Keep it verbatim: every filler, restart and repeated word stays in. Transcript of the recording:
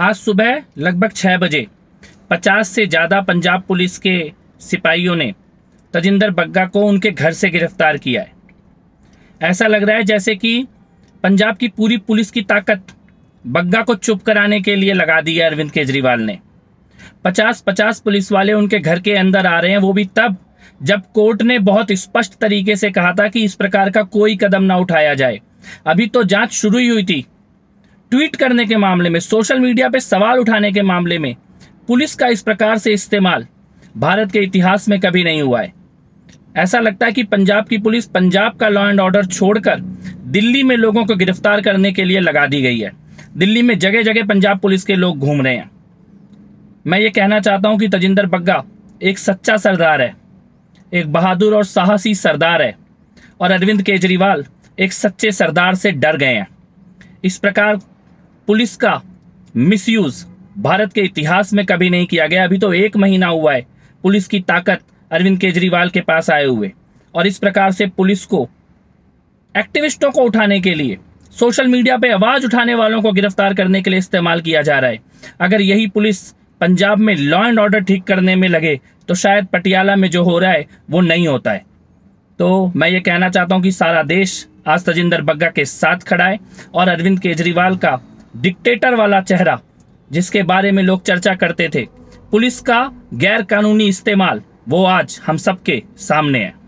आज सुबह लगभग छः बजे पचास से ज़्यादा पंजाब पुलिस के सिपाहियों ने तेजिंदर बग्गा को उनके घर से गिरफ्तार किया है। ऐसा लग रहा है जैसे कि पंजाब की पूरी पुलिस की ताकत बग्गा को चुप कराने के लिए लगा दी है अरविंद केजरीवाल ने। पचास पचास पुलिस वाले उनके घर के अंदर आ रहे हैं, वो भी तब जब कोर्ट ने बहुत स्पष्ट तरीके से कहा था कि इस प्रकार का कोई कदम ना उठाया जाए। अभी तो जांच शुरू ही हुई थी। ट्वीट करने के मामले में, सोशल मीडिया पे सवाल उठाने के मामले में पुलिस का इस प्रकार से इस्तेमाल भारत के इतिहास में कभी नहीं हुआ है। ऐसा लगता है कि पंजाब की पुलिस पंजाब का लॉ एंड ऑर्डर छोड़कर दिल्ली में लोगों को गिरफ्तार करने के लिए लगा दी गई है। दिल्ली में जगह जगह पंजाब पुलिस के लोग घूम रहे हैं। मैं ये कहना चाहता हूँ कि तेजिंदर बग्गा एक सच्चा सरदार है, एक बहादुर और साहसी सरदार है, और अरविंद केजरीवाल एक सच्चे सरदार से डर गए हैं। इस प्रकार पुलिस का मिसयूज़ भारत के इतिहास में कभी नहीं किया गया। अभी तो एक महीना हुआ है पुलिस की ताकत अरविंद केजरीवाल के पास आए हुए, और इस प्रकार से पुलिस को एक्टिविस्टों को उठाने के लिए, सोशल मीडिया पे आवाज़ उठाने वालों को गिरफ्तार करने के लिए इस्तेमाल किया जा रहा है। अगर यही पुलिस पंजाब में लॉ एंड ऑर्डर ठीक करने में लगे तो शायद पटियाला में जो हो रहा है वो नहीं होता है। तो मैं ये कहना चाहता हूँ कि सारा देश आज तेजिंदर बग्गा के साथ खड़ा है, और अरविंद केजरीवाल का डिक्टेटर वाला चेहरा जिसके बारे में लोग चर्चा करते थे, पुलिस का गैरकानूनी इस्तेमाल, वो आज हम सबके सामने है।